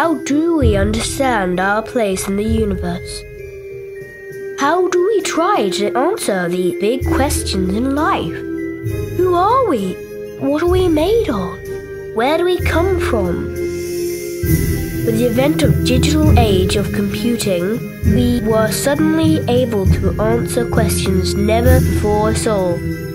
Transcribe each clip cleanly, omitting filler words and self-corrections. How do we understand our place in the universe? How do we try to answer the big questions in life? Who are we? What are we made of? Where do we come from? With the advent of digital age of computing, we were suddenly able to answer questions never before solved.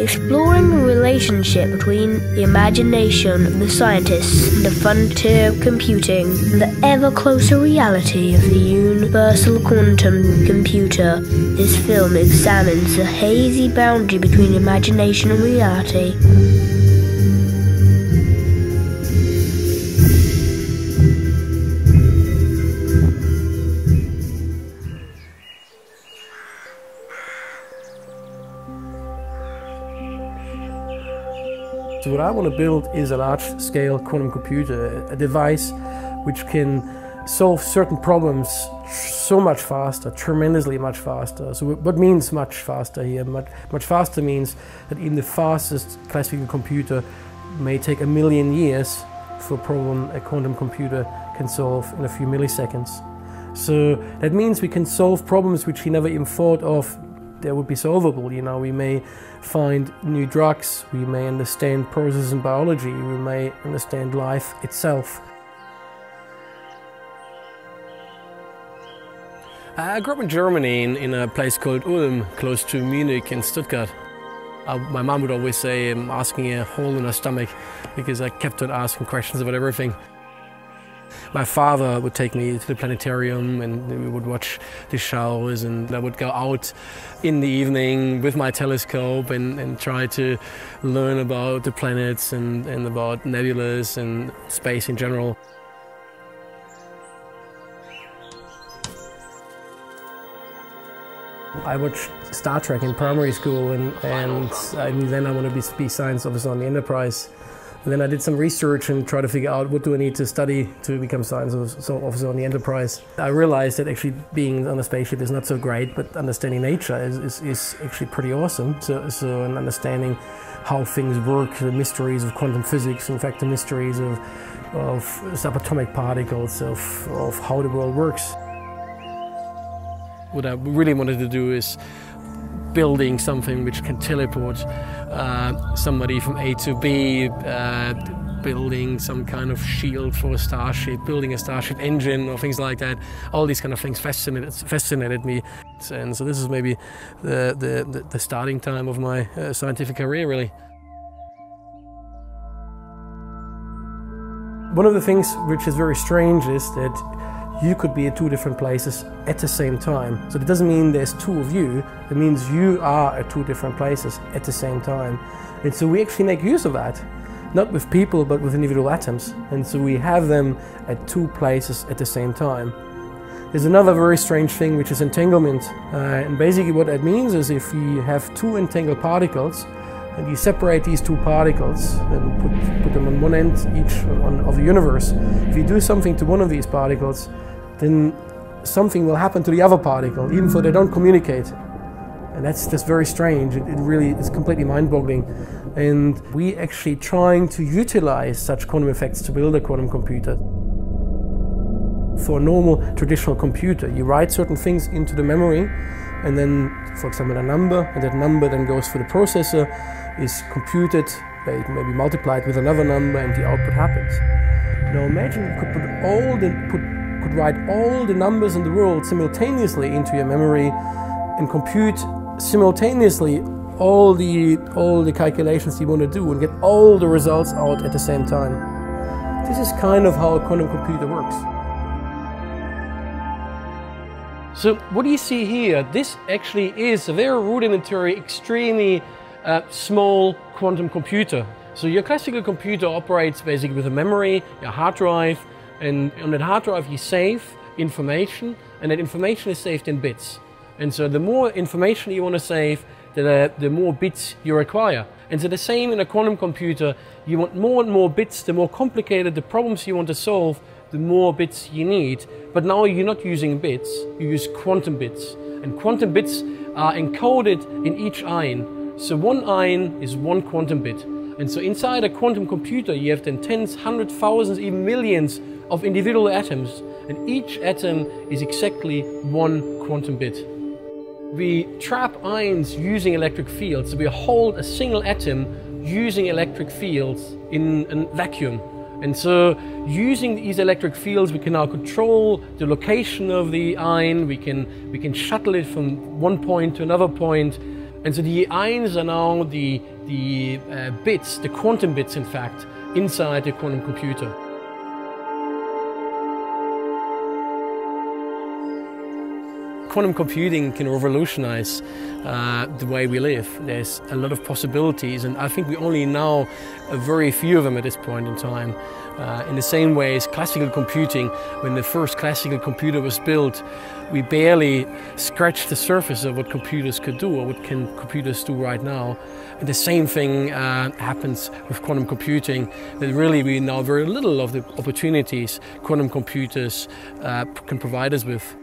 Exploring the relationship between the imagination of the scientists and the frontier of computing and the ever-closer reality of the universal quantum computer, this film examines the hazy boundary between imagination and reality. So what I want to build is a large-scale quantum computer, a device which can solve certain problems so much faster, tremendously much faster. So what means much faster here? Much faster means that even the fastest classical computer may take 1,000,000 years for a problem a quantum computer can solve in a few milliseconds. So that means we can solve problems which he never even thought of that would be solvable. You know, we may find new drugs, we may understand processes in biology, we may understand life itself. I grew up in Germany in a place called Ulm, close to Munich and Stuttgart. My mom would always say I'm asking a hole in her stomach because I kept on asking questions about everything. My father would take me to the planetarium and we would watch the shows, and I would go out in the evening with my telescope and try to learn about the planets and about nebulae and space in general. I watched Star Trek in primary school and then I wanted to be science officer on the Enterprise. And then I did some research and tried to figure out what do I need to study to become science officer on the Enterprise. I realized that actually being on a spaceship is not so great, but understanding nature is actually pretty awesome. So and understanding how things work, the mysteries of quantum physics, in fact the mysteries of subatomic particles, of how the world works. What I really wanted to do is building something which can teleport somebody from A to B, building some kind of shield for a starship, building a starship engine or things like that. All these kind of things fascinated me. And so this is maybe the starting time of my scientific career, really. One of the things which is very strange is that you could be at two different places at the same time. So it doesn't mean there's two of you, it means you are at two different places at the same time. And so we actually make use of that, not with people but with individual atoms. And so we have them at two places at the same time. There's another very strange thing which is entanglement. And basically what that means is if you have two entangled particles and you separate these two particles and put them on one end each of the universe, if you do something to one of these particles, then something will happen to the other particle, even though they don't communicate. And that's just very strange. It really is completely mind-boggling. And we actually trying to utilize such quantum effects to build a quantum computer. For a normal traditional computer, you write certain things into the memory, and then, for example, a number, and that number then goes through the processor, is computed, maybe multiplied with another number, and the output happens. Now imagine you could write all the numbers in the world simultaneously into your memory and compute simultaneously all the calculations you want to do and get all the results out at the same time. This is kind of how a quantum computer works. So what do you see here? This actually is a very rudimentary, extremely small quantum computer. So your classical computer operates basically with a memory, your hard drive, and on that hard drive you save information, and that information is saved in bits. And so the more information you want to save, the more bits you require. And so the same in a quantum computer, you want more and more bits. The more complicated the problems you want to solve, the more bits you need. But now you're not using bits, you use quantum bits. And quantum bits are encoded in each ion. So one ion is one quantum bit. And so inside a quantum computer, you have then tens, hundreds, thousands, even millions of individual atoms, and each atom is exactly one quantum bit. We trap ions using electric fields. We hold a single atom using electric fields in a vacuum. And so using these electric fields, we can now control the location of the ion. We can shuttle it from one point to another point. And so the ions are now the bits, the quantum bits, in fact, inside the quantum computer. Quantum computing can revolutionize the way we live. There's a lot of possibilities, and I think we only know a very few of them at this point in time. In the same way as classical computing, when the first classical computer was built, we barely scratched the surface of what computers could do or what can computers do right now. And the same thing happens with quantum computing, that really we know very little of the opportunities quantum computers can provide us with.